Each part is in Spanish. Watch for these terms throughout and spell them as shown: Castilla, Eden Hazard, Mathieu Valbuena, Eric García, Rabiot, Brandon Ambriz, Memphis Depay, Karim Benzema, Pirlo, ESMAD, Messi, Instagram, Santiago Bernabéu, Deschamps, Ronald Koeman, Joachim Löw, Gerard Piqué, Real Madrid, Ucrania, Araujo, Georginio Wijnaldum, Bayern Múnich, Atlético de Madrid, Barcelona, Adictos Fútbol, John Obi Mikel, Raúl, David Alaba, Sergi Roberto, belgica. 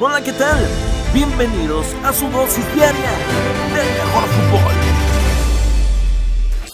Hola, ¿qué tal? Bienvenidos a su dosis diaria del mejor fútbol.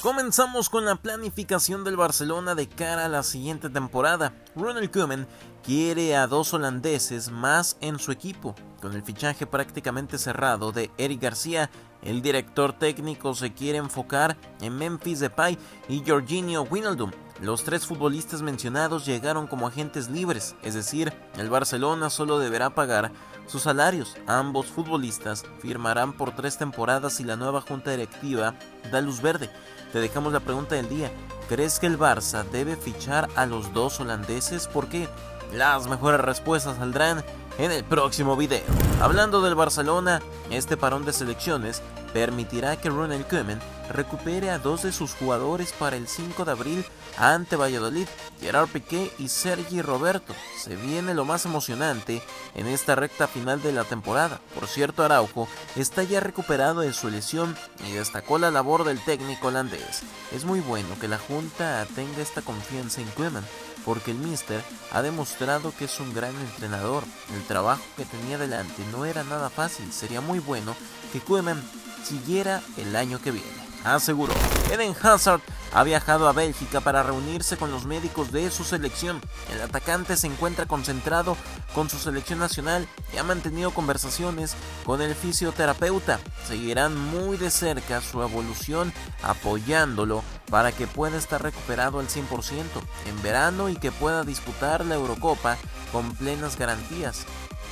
Comenzamos con la planificación del Barcelona de cara a la siguiente temporada. Ronald Koeman quiere a dos holandeses más en su equipo. Con el fichaje prácticamente cerrado de Eric García, el director técnico se quiere enfocar en Memphis Depay y Georginio Wijnaldum. Los tres futbolistas mencionados llegaron como agentes libres, es decir, el Barcelona solo deberá pagar sus salarios. Ambos futbolistas firmarán por 3 temporadas y la nueva junta directiva da luz verde. Te dejamos la pregunta del día: ¿crees que el Barça debe fichar a los dos holandeses? ¿Por qué? Las mejores respuestas saldrán en el próximo video. Hablando del Barcelona, este parón de selecciones permitirá que Ronald Koeman recupere a dos de sus jugadores para el 5 de abril ante Valladolid, Gerard Piqué y Sergi Roberto. Se viene lo más emocionante en esta recta final de la temporada. Por cierto, Araujo está ya recuperado de su lesión y destacó la labor del técnico holandés. Es muy bueno que la junta tenga esta confianza en Koeman, porque el míster ha demostrado que es un gran entrenador. El trabajo que tenía delante no era nada fácil. Sería muy bueno que Koeman siguiera el año que viene, aseguró. Eden Hazard ha viajado a Bélgica para reunirse con los médicos de su selección. El atacante se encuentra concentrado con su selección nacional y ha mantenido conversaciones con el fisioterapeuta. Seguirán muy de cerca su evolución, apoyándolo para que pueda estar recuperado al 100% en verano y que pueda disputar la Eurocopa con plenas garantías.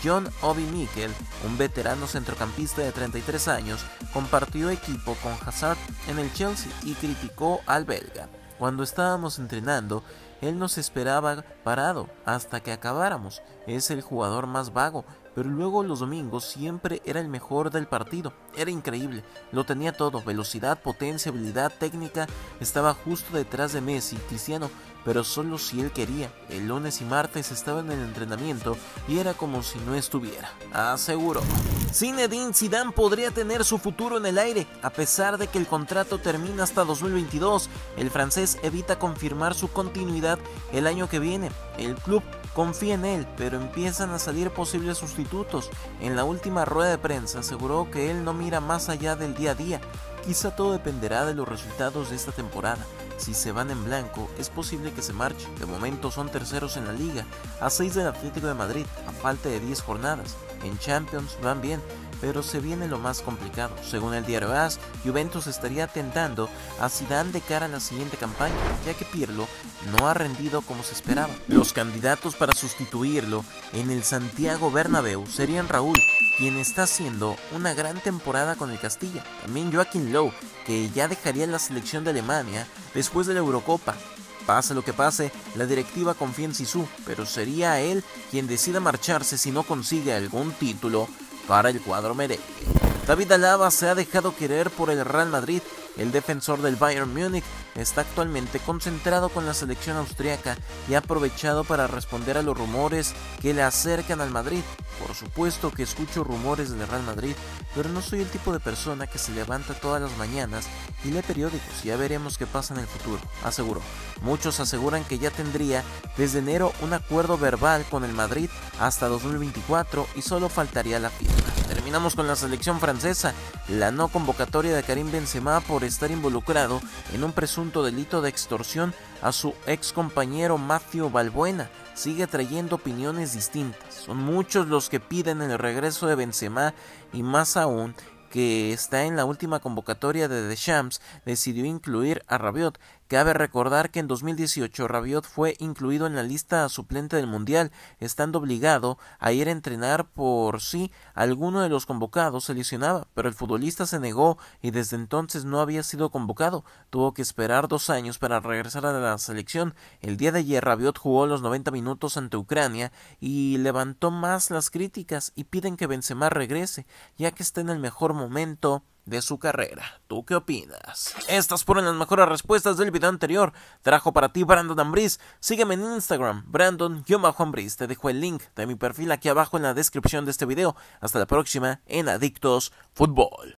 John Obi Mikel, un veterano centrocampista de 33 años, compartió equipo con Hazard en el Chelsea y criticó al belga. Cuando estábamos entrenando, él nos esperaba parado hasta que acabáramos. Es el jugador más vago, pero luego los domingos siempre era el mejor del partido. Era increíble, lo tenía todo: velocidad, potencia, habilidad, técnica. Estaba justo detrás de Messi y Cristiano, pero solo si él quería. El lunes y martes estaba en el entrenamiento y era como si no estuviera, aseguró. Zinedine Zidane podría tener su futuro en el aire, a pesar de que el contrato termina hasta 2022. El francés evita confirmar su continuidad el año que viene. El club confía en él, pero empiezan a salir posibles sustitutos. En la última rueda de prensa aseguró que él no mira más allá del día a día. Quizá todo dependerá de los resultados de esta temporada. Si se van en blanco, es posible que se marche. De momento son terceros en la liga, a 6 del Atlético de Madrid, a falta de 10 jornadas. En Champions van bien, pero se viene lo más complicado. Según el diario AS, Juventus estaría tentando a Zidane de cara a la siguiente campaña, ya que Pirlo no ha rendido como se esperaba. Los candidatos para sustituirlo en el Santiago Bernabéu serían Raúl, quien está haciendo una gran temporada con el Castilla. También Joachim Löw, que ya dejaría la selección de Alemania después de la Eurocopa. Pase lo que pase, la directiva confía en Zizou, pero sería él quien decida marcharse si no consigue algún título para el cuadro merengue. David Alaba se ha dejado querer por el Real Madrid. El defensor del Bayern Múnich está actualmente concentrado con la selección austriaca y ha aprovechado para responder a los rumores que le acercan al Madrid. Por supuesto que escucho rumores del Real Madrid, pero no soy el tipo de persona que se levanta todas las mañanas y lee periódicos. Ya veremos qué pasa en el futuro, aseguró. Muchos aseguran que ya tendría desde enero un acuerdo verbal con el Madrid hasta 2024 y solo faltaría la firma. Terminamos con la selección francesa. La no convocatoria de Karim Benzema por estar involucrado en un presunto delito de extorsión a su ex compañero Mathieu Valbuena sigue trayendo opiniones distintas. Son muchos los que piden el regreso de Benzema, y más aún que está en la última convocatoria de Deschamps decidió incluir a Rabiot. Cabe recordar que en 2018 Rabiot fue incluido en la lista suplente del Mundial, estando obligado a ir a entrenar por si alguno de los convocados se lesionaba, pero el futbolista se negó y desde entonces no había sido convocado. Tuvo que esperar 2 años para regresar a la selección. El día de ayer Rabiot jugó los 90 minutos ante Ucrania y levantó más las críticas, y piden que Benzema regrese, ya que está en el mejor momento de su carrera. ¿Tú qué opinas? Estas fueron las mejores respuestas del video anterior. Trajo para ti Brandon Ambriz. Sígueme en Instagram, Brandon_Ambriz. Te dejo el link de mi perfil aquí abajo en la descripción de este video. Hasta la próxima en Adictos Fútbol.